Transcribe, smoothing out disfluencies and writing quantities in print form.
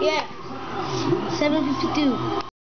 Yeah. 752.